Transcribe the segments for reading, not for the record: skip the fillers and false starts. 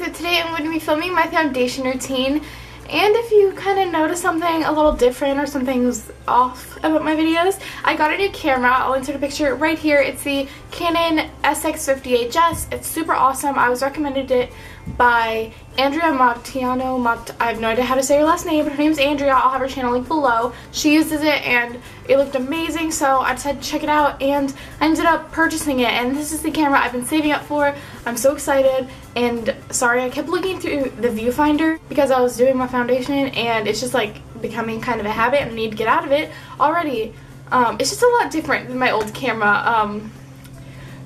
so today I'm going to be filming my foundation routine, and if you kind of notice something a little different or something's off about my videos, I got a new camera. I'll insert a picture right here. It's the Canon SX50HS. It's super awesome. I was recommended it by Andrea Martiano. I have no idea how to say her last name, but her name's Andrea. I'll have her channel link below. She uses it and it looked amazing, so I decided to check it out and I ended up purchasing it. And this is the camera I've been saving up for. I'm so excited, and sorry I kept looking through the viewfinder because I was doing my foundation and it's just like becoming kind of a habit and I need to get out of it already. It's just a lot different than my old camera.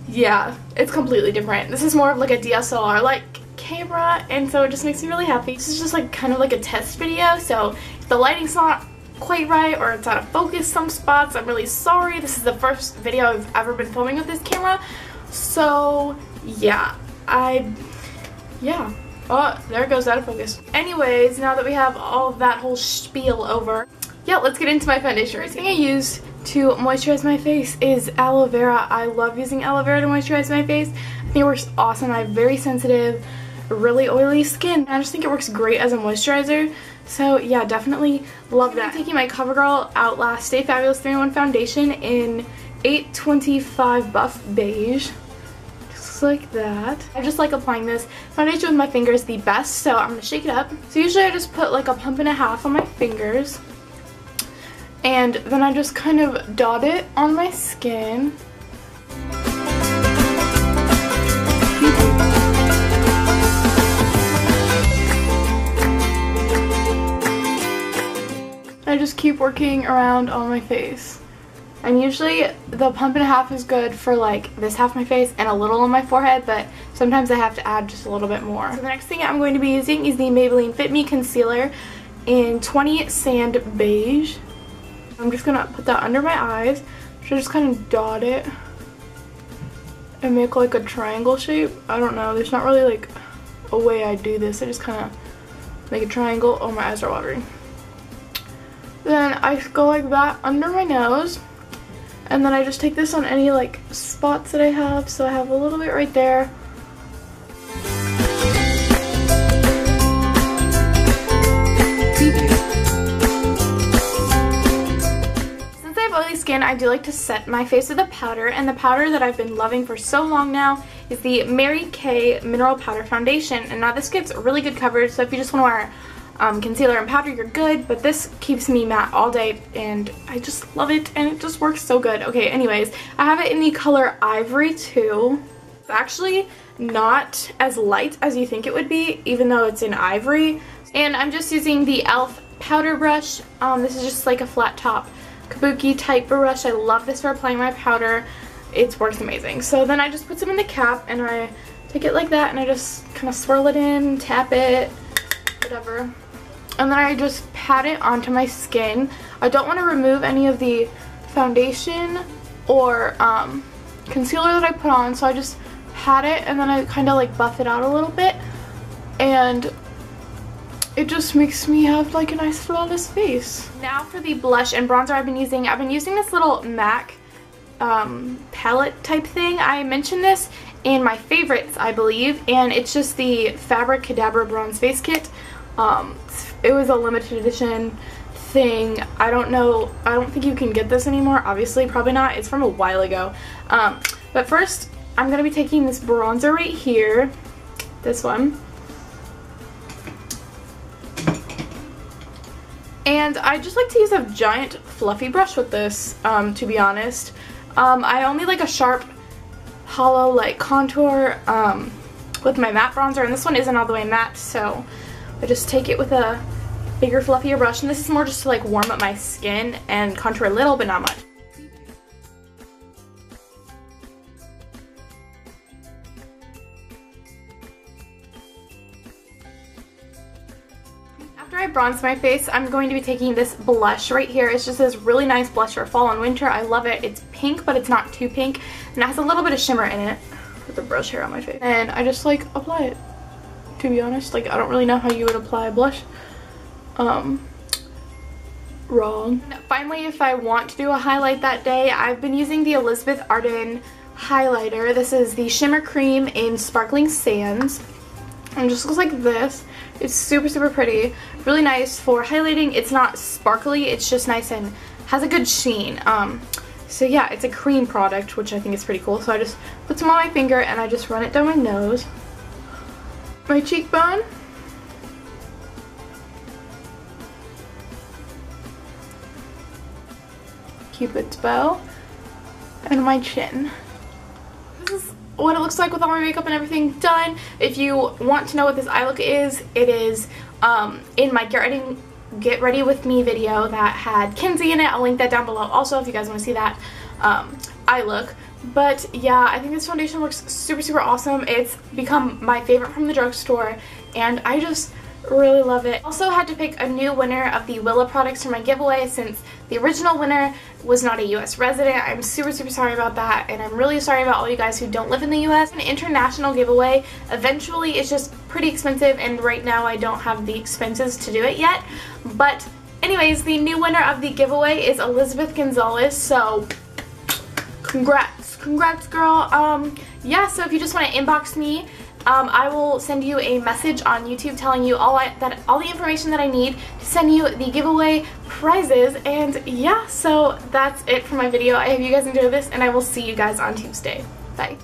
Yeah, it's completely different. This is more of like a DSLR like camera, and so it just makes me really happy. This is just like kind of like a test video, so if the lighting's not quite right or it's out of focus some spots, I'm really sorry. This is the first video I've ever been filming with this camera, so yeah. Oh, there it goes, out of focus. Anyways, now that we have all of that whole spiel over, yeah, let's get into my foundation. The first thing I use to moisturize my face is aloe vera. I love using aloe vera to moisturize my face. I think it works awesome. I have very sensitive, really oily skin. I just think it works great as a moisturizer. So yeah, definitely love that. I'm taking my CoverGirl Outlast Stay Fabulous 3-in-1 foundation in 825 Buff Beige. Like that. I just like applying this foundation with my fingers the best, so I'm gonna shake it up. So usually I just put like a pump and a half on my fingers, and then I just kind of dot it on my skin. I just keep working around on my face. And usually the pump and a half is good for like this half of my face and a little on my forehead, but sometimes I have to add just a little bit more. So the next thing I'm going to be using is the Maybelline Fit Me Concealer in 20 Sand Beige. I'm just going to put that under my eyes. So just kind of dot it and make like a triangle shape. I don't know, there's not really like a way I do this. I just kind of make a triangle. Oh, my eyes are watering. Then I go like that under my nose. And then I just take this on any like spots that I have, so I have a little bit right there. Since I have oily skin, I do like to set my face with a powder, and the powder that I've been loving for so long now is the Mary Kay Mineral Powder Foundation. And now this gives really good coverage, so if you just want to wear concealer and powder, you're good, but this keeps me matte all day and I just love it, and it just works so good. Okay, anyways, I have it in the color Ivory too. It's actually not as light as you think it would be, even though it's in Ivory. And I'm just using the e.l.f. powder brush. This is just like a flat top kabuki type brush. I love this for applying my powder. It works amazing. So then I just put some in the cap and I take it like that and I just kind of swirl it in, tap it, whatever. And then I just pat it onto my skin. I don't want to remove any of the foundation or concealer that I put on, so I just pat it and then I kind of like buff it out a little bit, and it just makes me have like a nice flawless face. Now for the blush and bronzer I've been using. I've been using this little MAC palette type thing. I mentioned this in my favorites, I believe, and it's just the Fabric Cadabra Bronze Face Kit. It was a limited edition thing. I don't know, I don't think you can get this anymore, obviously, probably not. It's from a while ago. But first, I'm going to be taking this bronzer right here, this one. And I just like to use a giant fluffy brush with this, to be honest. I only like a sharp, hollow, like, contour with my matte bronzer, and this one isn't all the way matte, so I just take it with a bigger, fluffier brush, and this is more just to like warm up my skin and contour a little, but not much. After I bronze my face, I'm going to be taking this blush right here. It's just this really nice blush for fall and winter. I love it. It's pink, but it's not too pink, and it has a little bit of shimmer in it. Put the brush here on my face, and I just like apply it. To be honest, like, I don't really know how you would apply a blush wrong. And finally, if I want to do a highlight that day, I've been using the Elizabeth Arden highlighter. This is the Shimmer Cream in Sparkling Sands. and just looks like this. It's super, super pretty. Really nice for highlighting. It's not sparkly. It's just nice and has a good sheen. So yeah, it's a cream product, which I think is pretty cool. So I just put some on my finger and I just run it down my nose, my cheekbone, Cupid's bow, and my chin. This is what it looks like with all my makeup and everything done. If you want to know what this eye look is, it is in my Get Ready With Me video that had Kinsey in it. I'll link that down below also if you guys want to see that eye look. But yeah, I think this foundation looks super, super awesome. It's become my favorite from the drugstore, and I just really love it. Also had to pick a new winner of the Willa products for my giveaway since the original winner was not a US resident. I'm super, super sorry about that, and I'm really sorry about all you guys who don't live in the US. An international giveaway eventually is just pretty expensive, and right now I don't have the expenses to do it yet. But anyways, the new winner of the giveaway is Elizabeth Gonzalez, so congrats. Congrats, girl. Yeah, so if you just want to inbox me, I will send you a message on YouTube telling you all the information that I need to send you the giveaway prizes. And yeah, so that's it for my video. I hope you guys enjoyed this, and I will see you guys on Tuesday. Bye.